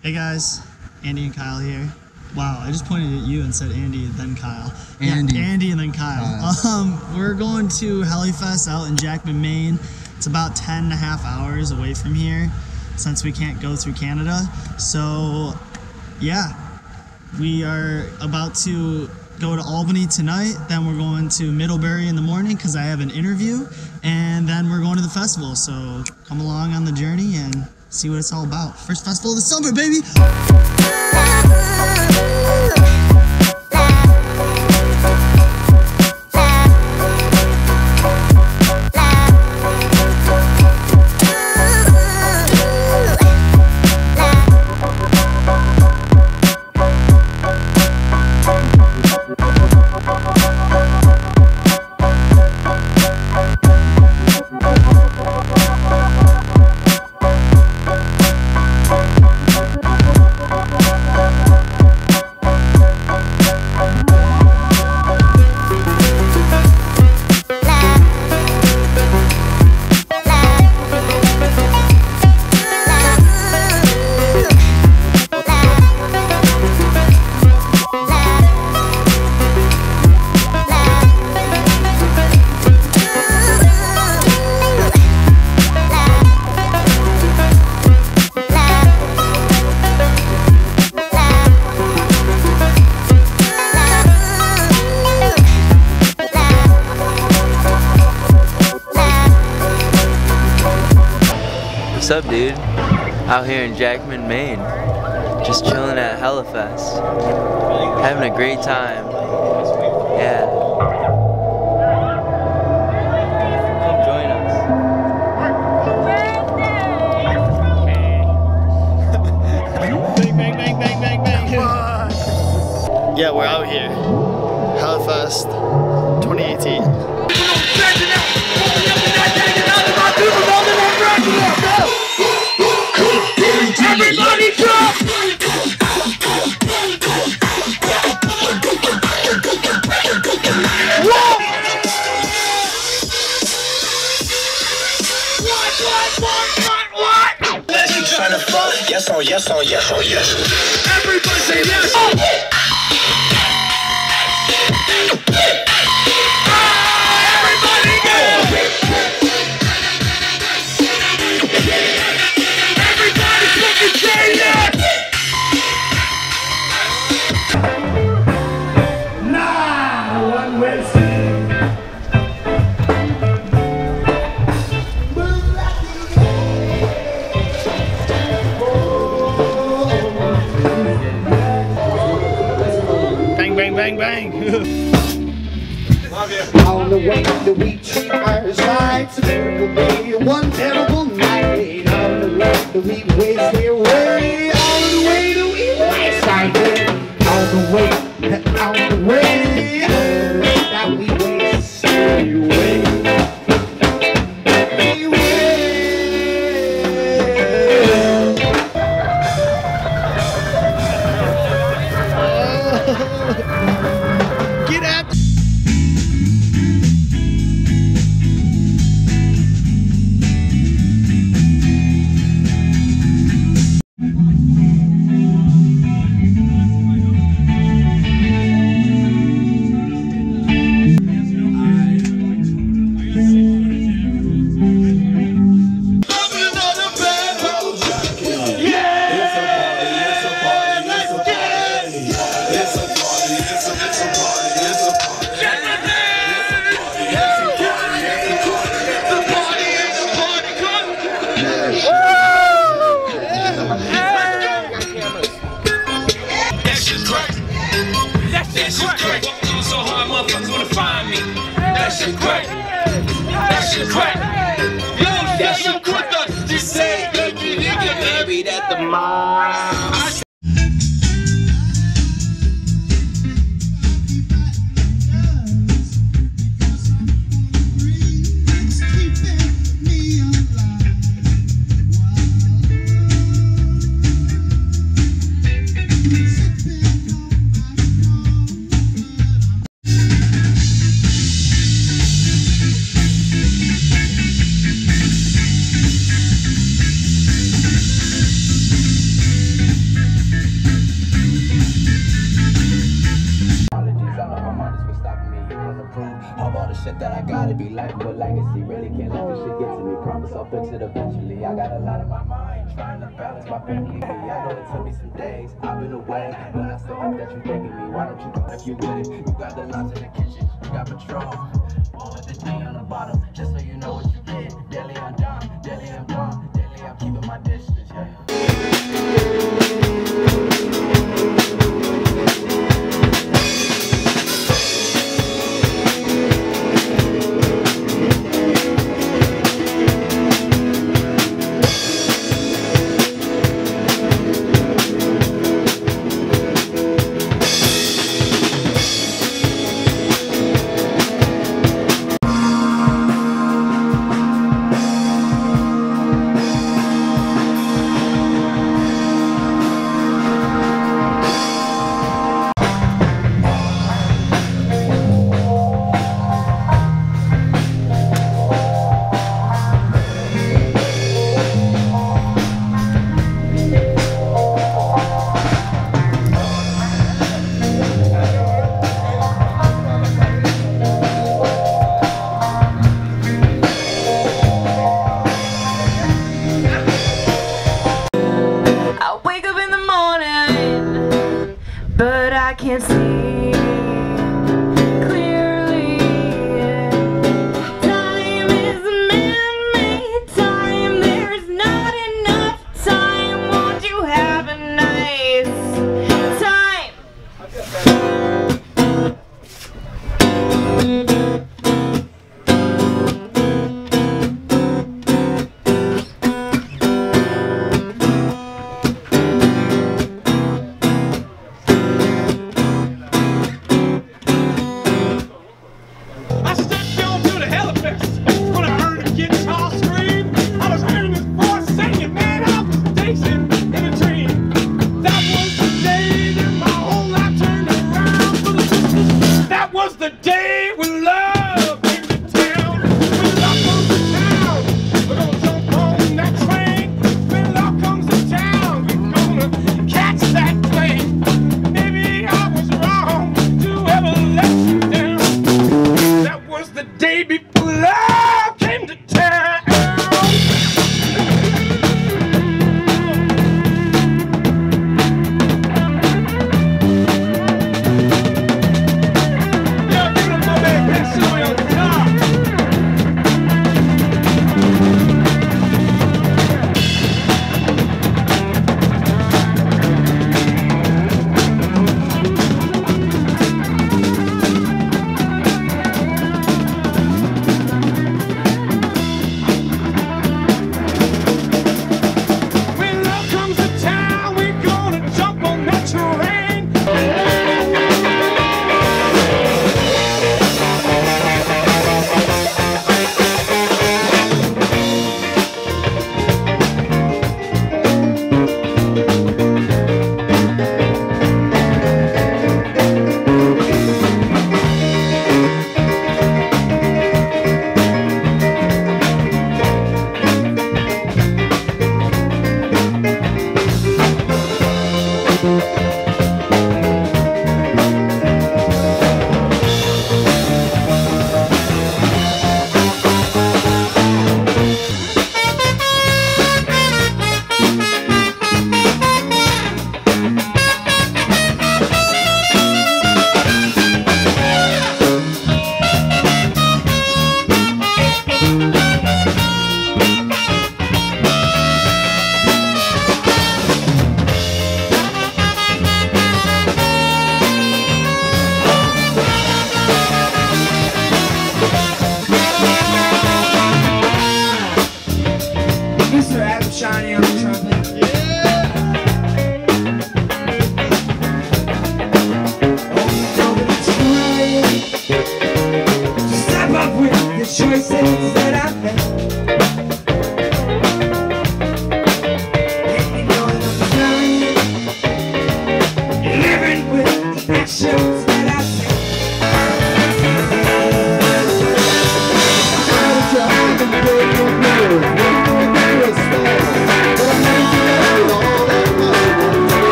Hey guys, Andy and Kyle here. Wow, I just pointed at you and said Andy and then Kyle. Andy. Yeah, Andy and then Kyle. We're going to Helefest out in Jackman, Maine. It's about 10.5 hours away from here since we can't go through Canada. So yeah, we are about to go to Albany tonight. Then we're going to Middlebury in the morning because I have an interview. And then we're going to the festival. So come along on the journey and see what it's all about. First festival of the summer, baby! What's up, dude? Out here in Jackman, Maine, just chilling at Helefest, having a great time. Yeah. Come join us. Bang, bang, bang, bang, bang, bang. Yeah, we're out here. Helefest 2018. Everybody drop! What? Unless you trying to fuck, yes, oh, yes, oh, yes, oh, yes. Everybody say yes! Oh. Bang, bang. Love you. On the way to we treat our sides, there will be one terrible night. On the way to we waste their way, on the way to we waste our day. On the way that we waste our way. shit that I gotta be like, but legacy really can't let this shit get to me. Promise I'll fix it eventually. I got a lot on my mind, trying to balance my family. I know it took me some days, I've been away, but I still hope that you thinking me. Why don't you go if you with it? You got the lots in the kitchen, you got Patron, all with the D on the bottom, just so you know what you did. Daily I'm done, daily I'm done, daily I'm keeping my distance, Can't see clearly. Time is man-made time. There's not enough time. Won't you have a nice time?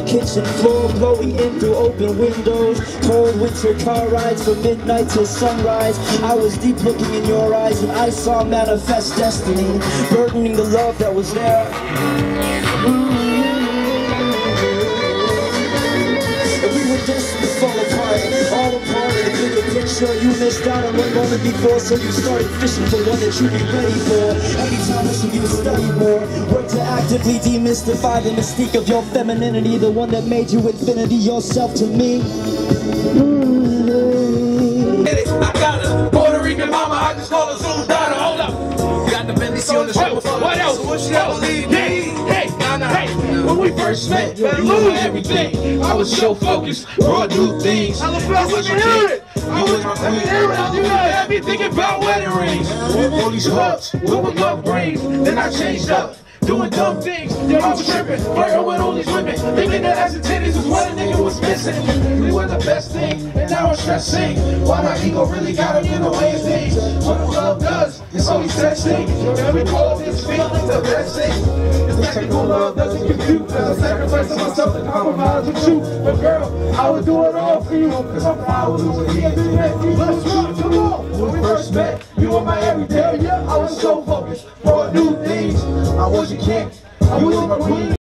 the kitchen floor, blowing in through open windows. Cold winter car rides from midnight till sunrise. I was deep looking in your eyes, and I saw manifest destiny, burdening the love that was there. And we were destined to fall apart, all apart in the bigger picture. You missed out on one moment before, so you started fishing for one that you'd be ready for. Anytime wishing you studied more, work to actively demystify the mystique of your femininity, the one that made you infinity yourself to me. I got a Puerto Rican mama, I just call her Zoom Donna. Hold up. Got the Bentley on the show. What else? What she ever leave me? Hey, when we first met, better lose everything. I was so focused, brought new things. I was hearing it. I was hearing it. You had me thinking about wedding rings. All these hooks, what love brings. Then I changed up, doing dumb things. Yeah, I was tripping, flirting with all these women, thinking that ass and titties was what a nigga was missing. We were the best thing, and now I'm stressing. Why my ego really got him in the way of things. What love does, it's always testing. And we call this feeling the best thing. This technical love doesn't compute, as a sacrifice of myself to compromise with you. But girl, I would do it all for you, cause I'm proud of you. Let's rock, come on. When we first met, you were my everyday. I was so focused, brought new things. I was your king, I was your queen.